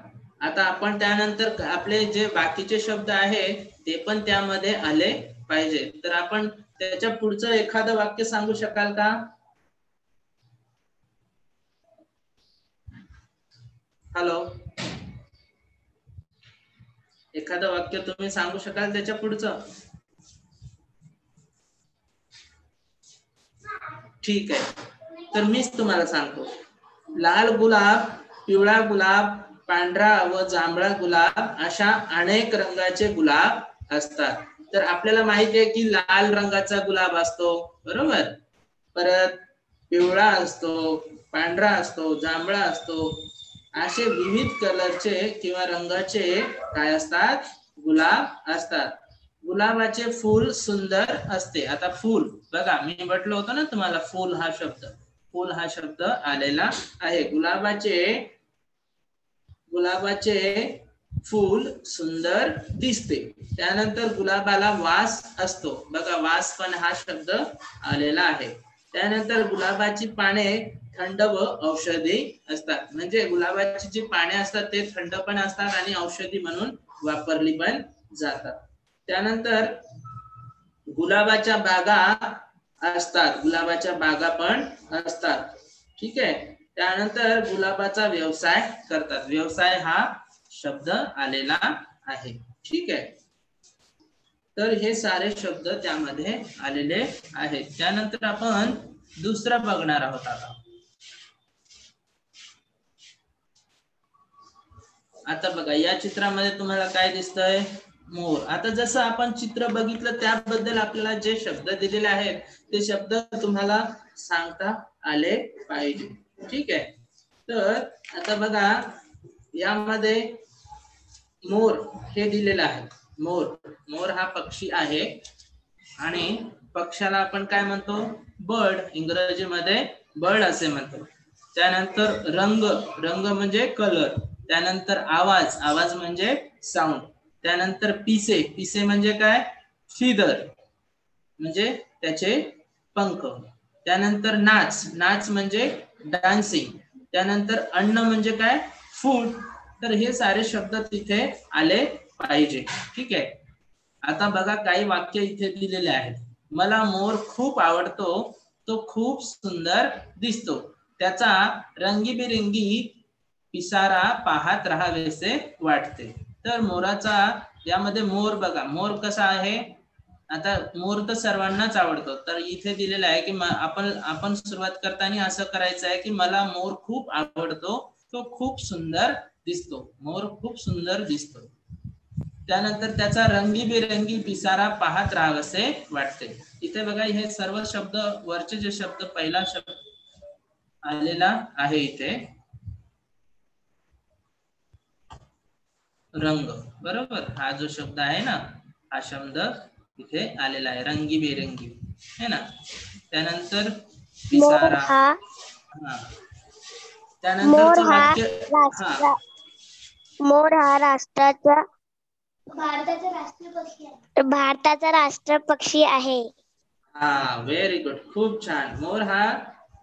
आता आपण त्यानंतर आपले जे बाकीचे शब्द आहेत ते पण त्यामध्ये आले पाहिजे, तर आपण त्याच्या पुढचं एखादं वाक्य सांगू शकाल का? हॅलो, एखादं वाक्य तुम्ही सांगू शकाल त्याच्या पुढचं? ठीक आहे, तर मीच तुम्हाला सांगतो, लाल गुलाब, पिवळा गुलाब, पांढरा व जांभळा गुलाब अशा अनेक रंगाचे गुलाब असतात। तर आपल्याला माहिती आहे की लाल रंगाचा गुलाब असतो, बरोबर, परत पिवळा असतो, पांढरा असतो, जांभळा असतो, असे विविध कलरचे किंवा रंगाचे काय असतात गुलाब असतात। गुलाबाचे फूल सुंदर असते। आता फूल बघा मी म्हटलं होतं ना तुम्हाला, फूल हा शब्द, फूल हा शब्द आलेला आहे। गुलाबाचे गुलाबाचे फूल सुंदर दिसते। त्यानंतर गुलाबाला वास असतो, बघा वास पण हा शब्द आलेला आहे। त्यानंतर गुलाबाची पाने थंड व औषधी असतात, म्हणजे गुलाबाची जी पाने असतात ते थंड पण असतात आणि औषधी म्हणून वापरली पण जातात। त्यानंतर गुलाबाच्या बागा असतात, गुलाबाच्या बागा पण असतात, ठीक आहे। त्यानंतर गुलाबाचा व्यवसाय करतात, व्यवसाय हा शब्द आलेला आहे, ठीक आहे। तर हे सारे शब्द त्यामध्ये आलेले आहेत। त्यानंतर आपण दुसरा बघणार आहोत। आता आता बघा या चित्रामध्ये तुम्हाला काय दिसतंय, मोर। आता जसं आपण चित्र बघितलं त्याबद्दल आपल्याला जे शब्द दिलेले आहेत ते शब्द तुम्हाला सांगता आले पाहिजे, ठीक आहे। तर आता बघा यामध्ये मोर हे दिलेलं आहे, मोर, मोर हा पक्षी आहे आणि पक्षाला आपण काय म्हणतो, बर्ड, इंग्रजीमध्ये बर्ड असे म्हणतो। त्यानंतर रंग, रंग म्हणजे कलर, त्यानंतर आवाज, आवाज म्हणजे साऊंड, त्यानंतर पिसे, पिसे म्हणजे काय फिदर म्हणजे त्याचे पंख, त्यानंतर नाच, नाच म्हणजे डान्सिंग, त्यानंतर अन्न म्हणजे काय फूड। तर हे सारे शब्द तिथे आले पाहिजे, ठीक आहे। आता बघा काही वाक्य इथे दिलेले आहेत, मला मोर खूप आवडतो, तो खूप सुंदर दिसतो, त्याचा रंगीबेरंगी पिसारा पाहत राहावेसे वाटते। तर मोराचा यामध्ये मोर बघा, मोर कसा आहे, आता मोर तर सर्वांनाच आवडतो, तर इथे दिलेला आहे की आपण आपण सुरुवात करताना असं करायचं आहे की मला मोर खूप आवडतो, तो खूप सुंदर दिसतो, मोर खूप सुंदर दिसतो, त्यानंतर त्याचा रंगीबेरंगी पिसारा पाहत राहावेसे वाटते। इथे बघा हे सर्व शब्द वरचे जे शब्द पहिला शब्द आलेला आहे इथे रंग, बरोबर, हा जो शब्द आहे ना हा शब्द इथे आलेला आहे रंगी बेरंगी है ना। त्यानंतर पिसारा, हाँ त्यानंतर वाक्य मोर हा राष्ट्राचा भारताचा राष्ट्रीय पक्षी आहे, भारताचा राष्ट्र पक्षी आहे। हाँ व्हेरी गुड, खूप छान। मोर हा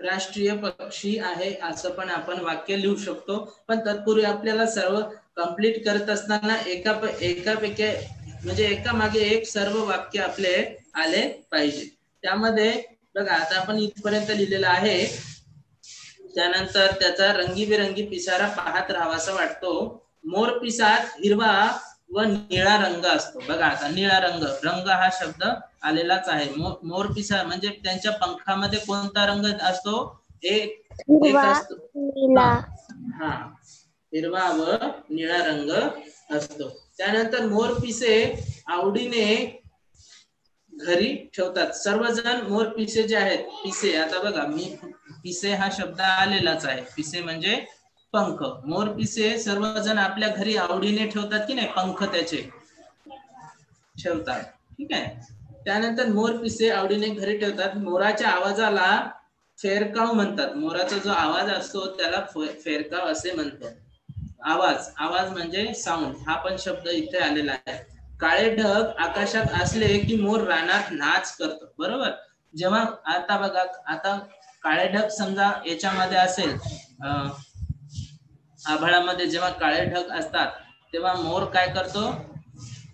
राष्ट्रीय पक्षी आहे असं पण आपण वाक्य लिहू शकतो, पण तत्पूर्वी आपल्याला सर्व कंप्लीट करत असताना एका एकापेक्षा म्हणजे एका मागे एक सर्व वाक्य आपले आले पाहिजे। त्यामध्ये बघा आता आपण इथपर्यंत लिहिलेलं आहे, त्यानंतर त्याचा रंगीबेरंगी पिसारा पाहत राहावासा वाटतो, मोर पिसात हिरवा व निळा रंग असतो। बघा आता निळा रंग, रंग हा शब्द आलेलाच आहे। मोर मोर पिसार म्हणजे त्यांच्या पंखामध्ये कोणता रंग असतो, एक हा हिरवा व निळा रंग असतो। त्यानंतर मोर पिसे आवडीने घरी ठेवतात, सर्वजण मोर पिसे जे आहेत, पिसे आता बघा मी पिसे हा शब्द आलेलाच आहे, पिसे म्हणजे पंख। मोर पिसे सर्वजण आपल्या घरी आवडीने ठेवतात की नाही, पंख त्याचे ठेवतात, ठीक आहे। त्यानंतर मोर पिसे आवडीने घरी ठेवतात, मोराच्या आवाजाला फेरकाव म्हणतात, मोराचा जो आवाज असतो त्याला फेरकाव असे म्हणतात। आवाज, आवाज म्हणजे साऊंड, हा पण शब्द इथे आलेला आहे। काळे ढग आकाशात असले की मोर रानात नाच करतो, बरोबर। जेव्हा आता बघा आता काळे ढग समजा याच्यामध्ये असेल आभाळामध्ये, जेव्हा काळे ढग असतात तेव्हा मोर काय करतो,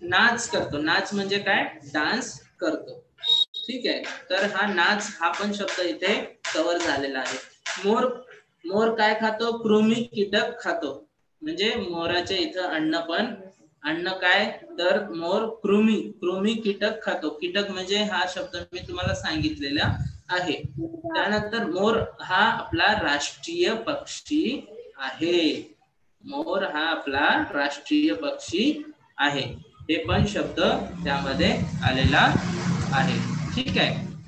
नाच करतो। नाच म्हणजे काय, डान्स करतो, ठीक आहे। तर हा नाच हा पण शब्द इथे कव्हर झालेला आहे। मोर मोर काय खातो, कृमी कीटक खातो, म्हणजे मोराचे इथं अन्न पण अन्न काय तर मोर कृमी कृमी कीटक खातो। कीटक म्हणजे हा शब्द मी तुम्हाला सांगितलेला आहे। त्यानंतर मोर हा आपला राष्ट्रीय पक्षी आहे, मोर हा आपला राष्ट्रीय पक्षी आहे, हे पण शब्द त्यामध्ये आलेला आहे, ठीक आहे।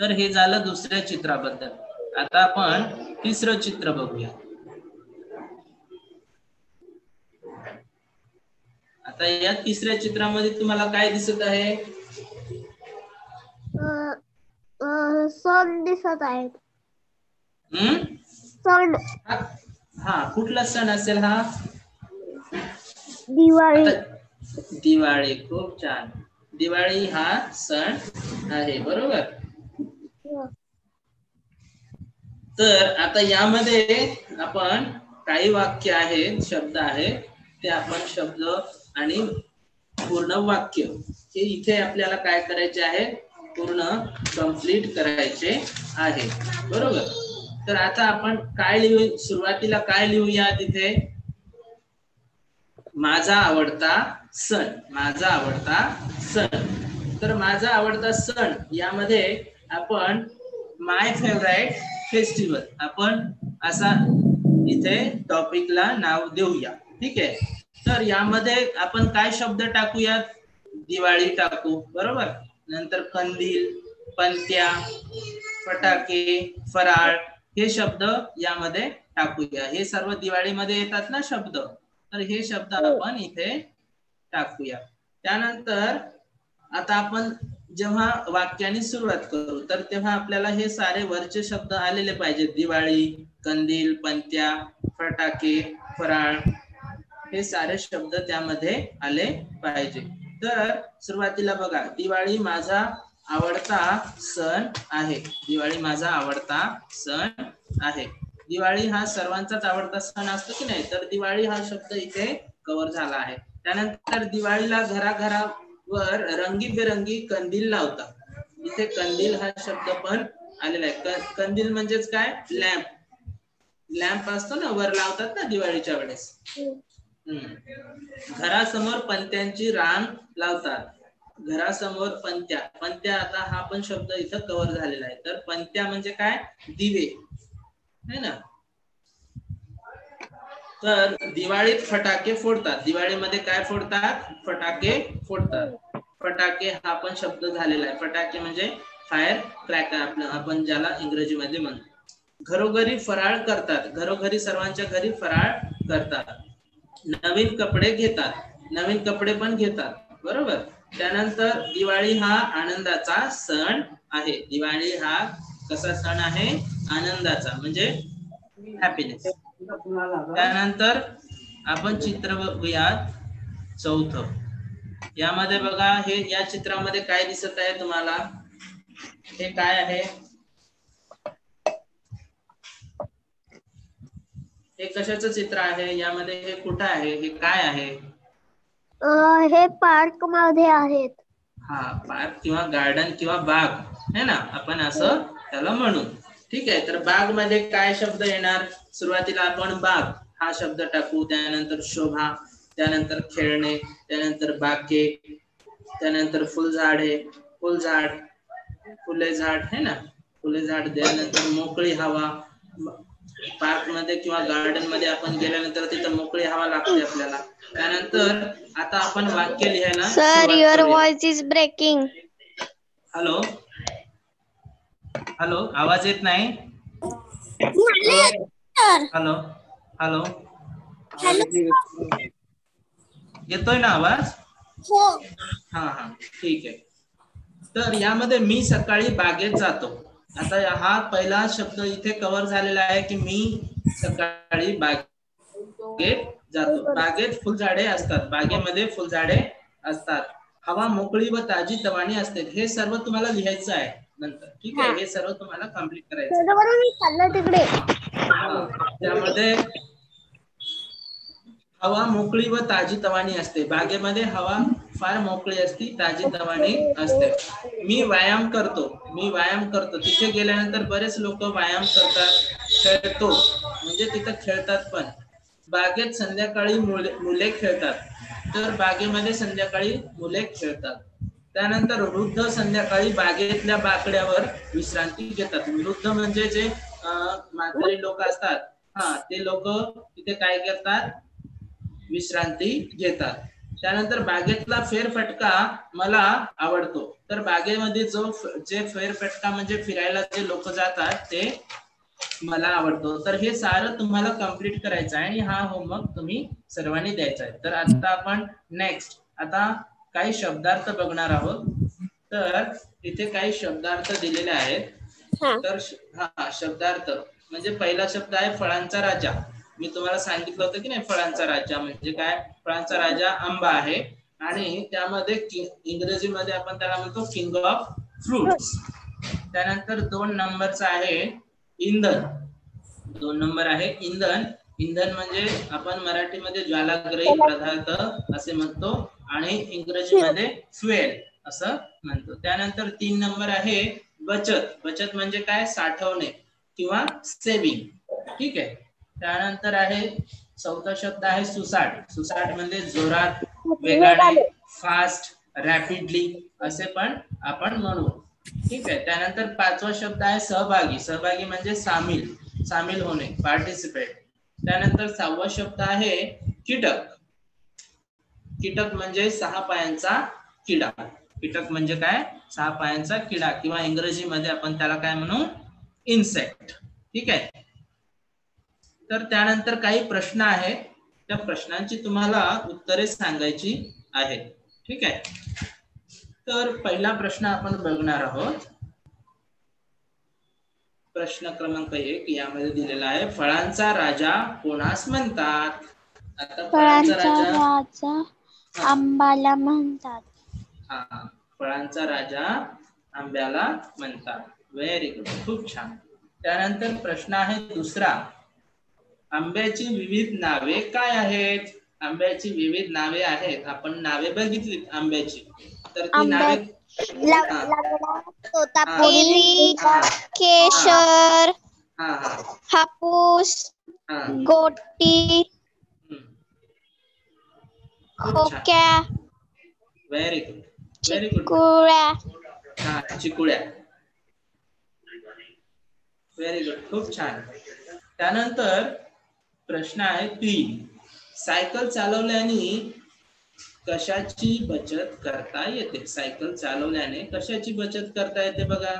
तर हे झालं दुसऱ्या चित्राबद्दल। आता आपण तिसरं चित्र बघूया। आता या तिसऱ्या चित्रामध्ये तुम्हाला काय दिसत आहे, सण दिसत आहेत। हम्म सण, हा कुठला सण असेल, हा दिवाळी, दिवाळी, खूप छान। दिवाळी हा सण आहे, बरोबर। तर आता यामध्ये आपण काही वाक्य आहेत, शब्द आहेत, ते आपण शब्द आणि पूर्ण वाक्य हे इथे आपल्याला काय करायचे आहे, पूर्ण कंप्लीट करायचे आहे, बरोबर। तर आता आपण काय लिहू, सुरुवातीला काय लिहूया, तिथे माझा आवडता सण, माझा आवडता सण। तर माझा आवडता सण यामध्ये आपण माय फेवरेट फेस्टिवल आपण असा इथे टॉपिकला नाव देऊया, ठीक आहे। तर यामध्ये आपण काय शब्द टाकूयात, दिवाळी टाकू, बरोबर। नंतर कंदील, पणत्या, फटाके, फराळ हे शब्द यामध्ये टाकूया, हे सर्व दिवाळीमध्ये येतात ना शब्द, तर हे शब्द आपण इथे टाकूया। त्यानंतर आता आपण जेव्हा वाक्याने सुरुवात करू तर तेव्हा आपल्याला हे सारे वरचे शब्द आलेले पाहिजेत, दिवाळी, कंदील, पणत्या, फटाके, फराळ, हे सारे शब्द त्यामध्ये आले पाहिजे। तर सुरुवातीला बघा, दिवाळी माझा आवडता सण आहे, दिवाळी माझा आवडता सण आहे। दिवाळी हा सर्वांचाच आवडता सण असतो की नाही, तर दिवाळी हा शब्द इथे कव्हर झाला आहे। त्यानंतर दिवाळीला घराघरावर रंगीबेरंगी कंदील लावतात, इथे कंदील हा शब्द पण आलेला आहे। कंदील म्हणजेच काय, लॅम्प, लॅम्प असतो ना वर लावतात ना दिवाळीच्या वेळेस। हम्म घरासमोर पणत्यांची रांग लावतात, घरासमोर पणत्या, पणत्या आता हा पण शब्द इथं कव्हर झालेला आहे। तर पणत्या म्हणजे काय, दिवे है ना। तर दिवाळीत फटाके फोडतात, दिवाळीमध्ये काय फोडतात, फटाके फोडतात। फटाके हा पण शब्द झालेला आहे, फटाके म्हणजे फायर क्रॅकर आपलं आपण ज्याला इंग्रजी मध्ये म्हणतो। घरोघरी फराळ करतात, घरोघरी सर्वांच्या घरी फराळ करतात। नवीन कपडे घेतात, नवीन कपडे पण घेतात, बरोबर। त्यानंतर दिवाळी हा आनंदाचा सण आहे। दिवाळी हा कसा सण आहे? आनंदाचा, म्हणजे हॅपीनेस। त्यानंतर आपण चित्र बघूयात चौथं। यामध्ये बघा हे या चित्रामध्ये काय दिसत आहे तुम्हाला? हे काय आहे? हे कशाचं चित्र आहे? यामध्ये हे कुठे आहे? हे काय आहे? हे पार्क मध्ये आहेत। हा, पार्क किंवा गार्डन किंवा बाग है ना, आपण असं त्याला म्हणू। ठीक आहे, तर बाग मध्ये काय शब्द येणार? सुरुवातीला आपण बाग हा शब्द टाकू, त्यानंतर शोभा, त्यानंतर खेळणे, त्यानंतर बाके, त्यानंतर फुलझाडे, फुलझाड, फुले झाड है ना, फुले झाड। त्यानंतर मोकळी हवा, पार्क मध्ये किंवा गार्डन मध्ये आपण गेल्यानंतर तिथे मोकळी हवा लागते आपल्याला। त्यानंतर आता आपण वाक्य लिहायला sir your voice is breaking. Hello hello आवाज येत नाही? हॅलो हॅलो येतोय ना आवाज? हो। हाँ हाँ ठीक है। तर यामध्ये मी सकाळी बागेत जातो। आता हा पहिला शब्द इथे कव्हर झालेला आहे की मी सकाळी बागेत जातो। बागेत फुलझाडे असतात, बागेमध्ये फुलझाडे असतात। हवा मोकळी व ताजी तवानी असते। हे सर्व तुम्हाला लिहायचं आहे नंतर, ठीक आहे? हे सर्व तुम्हाला कंप्लीट करायचं। त्यामध्ये हवा मोकळी व ताजी तवानी असते, बागेमध्ये हवा फार मोकळी असते, ताजी तवानी असते। मी व्यायाम करतो, मी व्यायाम करतो। तिथे गेल्यानंतर बरेच लोक व्यायाम करतात, खेळतो म्हणजे तिथे खेळतात पण। बागेत संध्याकाळी मुले मुले खेळतात, तर बागेमध्ये संध्याकाळी मुले खेळतात। त्यानंतर वृद्ध संध्याकाळी बागेतल्या बाकड्यावर विश्रांती घेतात। वृद्ध म्हणजे जे म्हातारी लोक असतात, हा ते लोक तिथे काय करतात? विश्रांती घेतात। त्यानंतर बागेतला फेरफटका मला आवडतो, तर बागेमध्ये जो जे फेरफटका म्हणजे फिरायला जे लोक जातात ते मला आवडतो। तर हे सारं तुम्हाला कंप्लीट करायचं आहे आणि हा होमवर्क तुम्ही सर्वांनी द्यायचा आहे। तर आता आपण नेक्स्ट आता काही शब्दार्थ बघणार आहोत। तर इथे काही शब्दार्थ दिलेले आहेत। तर हा शब्दार्थ म्हणजे पहिला शब्द आहे फळांचा राजा। मी तुम्हाला सांगितलं होतं की नाही, फळांचा राजा म्हणजे काय? फळांचा राजा आंबा आहे आणि त्यामध्ये इंग्रजी मध्ये आपण त्याला म्हणतो किंग ऑफ फ्रूट्स। त्यानंतर दोन नंबरचा आहे इंधन। दोन नंबर आहे इंधन। इंधन म्हणजे आपण मराठीमध्ये ज्वालाग्रही पदार्थ असे म्हणतो आणि इंग्रजीमध्ये फ्युएल असं म्हणतो। त्यानंतर तीन नंबर आहे बचत। बचत म्हणजे काय? साठवणे किंवा सेव्हिंग, ठीक आहे। त्यानंतर आहे चौथा शब्द आहे सुसाट। सुसाट म्हणजे जोरात, वेगाने, फास्ट, रॅपिडली असे पण आपण म्हणू, ठीक आहे। त्यानंतर पाचवा शब्द आहे सहभागी। सहभागी म्हणजे सामील, सामील होणे, पार्टिसिपेट। त्यानंतर सहावा शब्द आहे कीटक। कीटक म्हणजे सहा पायांचा किडा। कीटक म्हणजे काय? सहा पायांचा किडा किंवा इंग्रजीमध्ये आपण त्याला काय म्हणू? इन्सेक्ट, ठीक आहे। तर त्यानंतर काही प्रश्न आहेत, त्या प्रश्नांची तुम्हाला उत्तरे सांगायची आहेत, ठीक आहे। तर पहिला प्रश्न आपण बघणार आहोत, प्रश्न क्रमांक एक यामध्ये दिलेला आहे फळांचा राजा कोणास म्हणतात? आता फळांचा राजा आंब्याला म्हणतात। हा, फळांचा राजा आंब्याला म्हणतात। व्हेरी गुड, खूप छान। त्यानंतर प्रश्न आहे दुसरा, आंब्याची विविध नावे काय आहेत? आंब्याची विविध नावे आहेत, आपण नावे बघितली आंब्याची, तर ती नावे तोतापुरी, केशर, हापूस, गोटी, खोक्या, व्हेरी गुड व्हेरी गुड, चिकुळ्या, हा चिकुळ्या, व्हेरी गुड, खूप छान। त्यानंतर प्रश्न आहे तीन, सायकल चालवल्याने कशाची बचत करता येते? सायकल चालवल्याने कशाची बचत करता येते? बघा,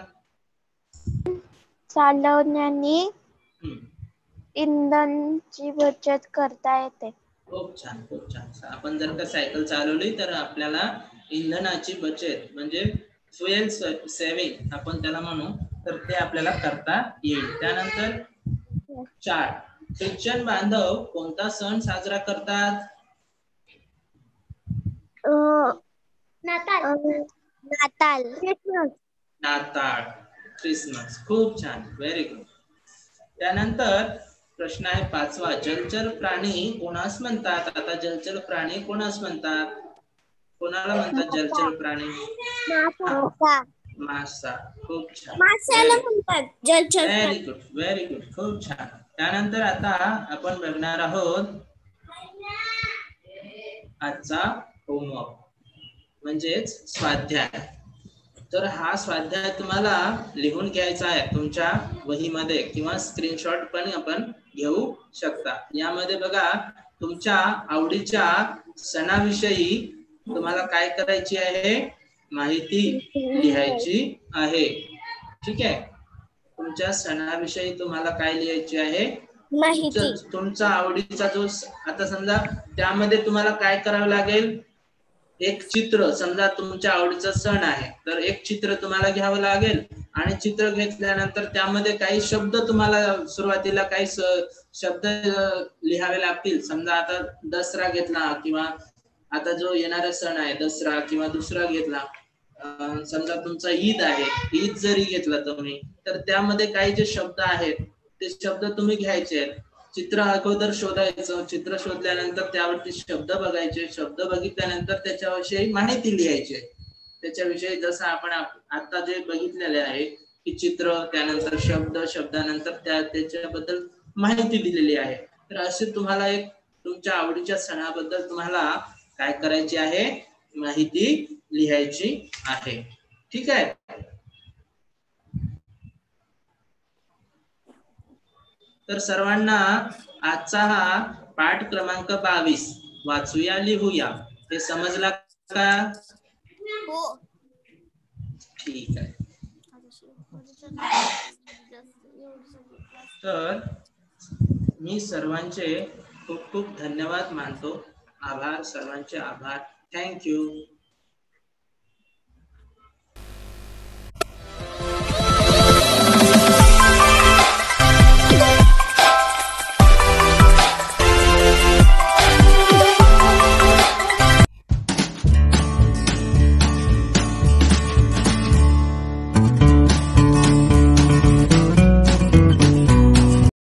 चालवण्याने इंधनाची बचत करता येते. खूप छान, खूप छान. आपण जर का सायकल चालवली तर आपल्याला इंधनाची बचत म्हणजे फ्यूएल सेविंग आपण त्याला म्हणू, तर ते आपल्याला करता येईल. त्यानंतर चार, ख्रिश्चन बांधव कोणता सण साजरा करतात? नाताळ. नाताळ, नाताळ, क्रिसमस. खूप छान, व्हेरी गुड. त्यानंतर प्रश्न आहे पाचवा, जलचर प्राणी कोणास म्हणतात? आता जलचर प्राणी कोणास म्हणतात? कोणाला म्हणतात जलचर प्राणी? मासा. खूप छान, माशाला म्हणतात जलचर. व्हेरी गुड, व्हेरी गुड, खूप छान. त्यानंतर आता आपण बघणार आहोत आजचा होमवर्क म्हणजेच स्वाध्याय. तर हा स्वाध्याय तुम्हाला लिहून घ्यायचा आहे तुमच्या वहीमध्ये किंवा स्क्रीनशॉट पण आपण घेऊ शकता. यामध्ये बघा तुमच्या आवडीच्या सणाविषयी तुम्हाला काय करायची आहे? माहिती लिहायची आहे. ठीक आहे, तुमच्या सणाविषयी तुम्हाला काय लिहायची आहे? माहिती. तुमचा आवडीचा जो, आता समजा त्यामध्ये तुम्हाला काय करावं लागेल? एक चित्र. समजा तुमच्या आवडीचा सण आहे तर एक चित्र तुम्हाला घ्यावं लागेल आणि चित्र घेतल्यानंतर त्यामध्ये काही शब्द तुम्हाला सुरुवातीला काही शब्द लिहावे लागतील. समजा आता दसरा घेतला किंवा आता जो येणारा सण आहे दसरा, किंवा दुसरा घेतला समजा तुमचा ईद आहे, ईद जरी घेतला तुम्ही तर त्यामध्ये काही जे शब्द आहेत ते शब्द तुम्ही घ्यायचे आहेत. चित्र अगोदर शोधायचं, चित्र शोधल्यानंतर त्यावरती शब्द बघायचे, शब्द बघितल्यानंतर त्याच्याविषयी माहिती लिहायची आहे. त्याच्याविषयी जसं आपण आता जे बघितलेले आहे की चित्र, त्यानंतर शब्द, शब्दानंतर त्या त्याच्याबद्दल माहिती दिलेली आहे. तर असे तुम्हाला एक तुमच्या आवडीच्या सणाबद्दल तुम्हाला काय करायची आहे? माहिती लिहायची आहे. ठीक आहे, तर सर्वांना आजचा हा पाठ क्रमांक बावीस वाचूया लिहूया हे समजला का? हो, ठीक आहे. तर मी सर्वांचे खूप खूप धन्यवाद मानतो. आभार, सर्वांचे आभार. थँक्यू.